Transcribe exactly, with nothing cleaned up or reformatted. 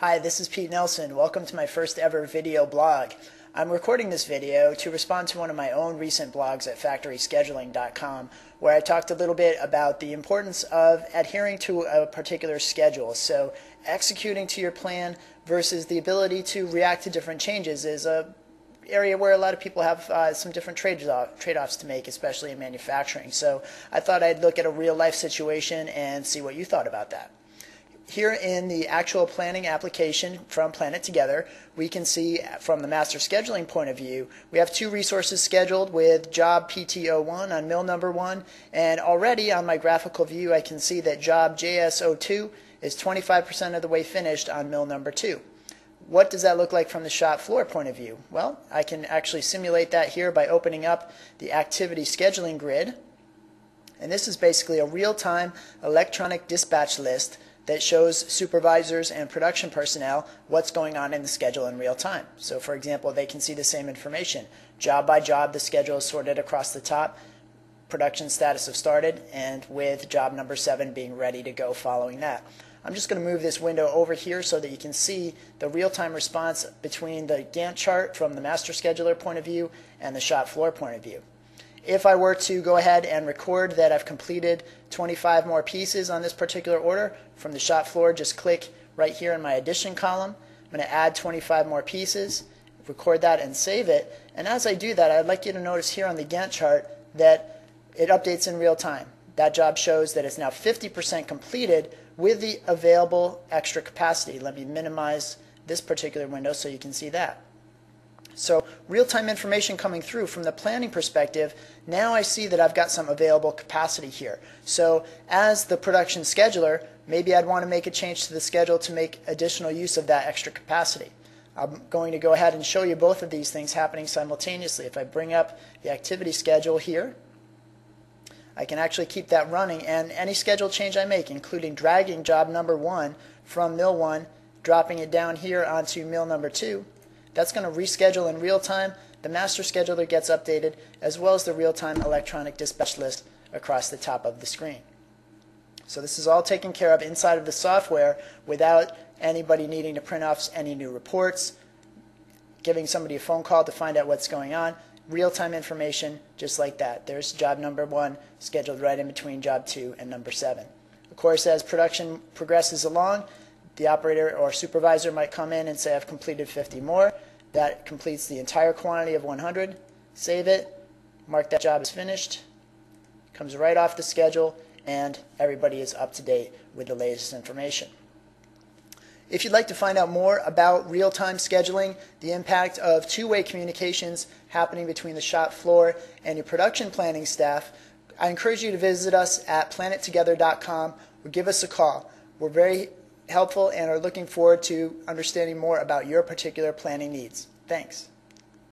Hi, this is Pete Nelson. Welcome to my first ever video blog. I'm recording this video to respond to one of my own recent blogs at factory scheduling dot com, where I talked a little bit about the importance of adhering to a particular schedule. So executing to your plan versus the ability to react to different changes is a area where a lot of people have uh, some different trade-off, trade-offs to make, especially in manufacturing. So I thought I'd look at a real-life situation and see what you thought about that. Here in the actual planning application from Planet Together, we can see from the master scheduling point of view, we have two resources scheduled with job P T zero one on mill number one, and already on my graphical view I can see that job J S zero two is twenty-five percent of the way finished on mill number two. What does that look like from the shop floor point of view? Well, I can actually simulate that here by opening up the activity scheduling grid, and this is basically a real-time electronic dispatch list that shows supervisors and production personnel what's going on in the schedule in real time. So for example, they can see the same information. Job by job, the schedule is sorted across the top, production status of started, and with job number seven being ready to go following that. I'm just going to move this window over here so that you can see the real-time response between the Gantt chart from the master scheduler point of view and the shop floor point of view. If I were to go ahead and record that I've completed twenty-five more pieces on this particular order, from the shop floor, just click right here in my addition column. I'm going to add twenty-five more pieces, record that and save it. And as I do that, I'd like you to notice here on the Gantt chart that it updates in real time. That job shows that it's now fifty percent completed with the available extra capacity. Let me minimize this particular window so you can see that. So real-time information coming through from the planning perspective, now I see that I've got some available capacity here. So as the production scheduler, maybe I'd want to make a change to the schedule to make additional use of that extra capacity. I'm going to go ahead and show you both of these things happening simultaneously. If I bring up the activity schedule here, I can actually keep that running, and any schedule change I make, including dragging job number one from mill one, dropping it down here onto mill number two, that's going to reschedule in real time. The master scheduler gets updated, as well as the real-time electronic dispatch list across the top of the screen. So this is all taken care of inside of the software without anybody needing to print off any new reports, giving somebody a phone call to find out what's going on. Real-time information just like that. There's job number one scheduled right in between job two and number seven. Of course, as production progresses along, the operator or supervisor might come in and say, I've completed fifty more. That completes the entire quantity of one hundred. Save it, mark that job as finished, comes right off the schedule, and everybody is up to date with the latest information. If you'd like to find out more about real-time scheduling, the impact of two-way communications happening between the shop floor and your production planning staff, I encourage you to visit us at planet together dot com or give us a call. We're very helpful and are looking forward to understanding more about your particular planning needs. Thanks.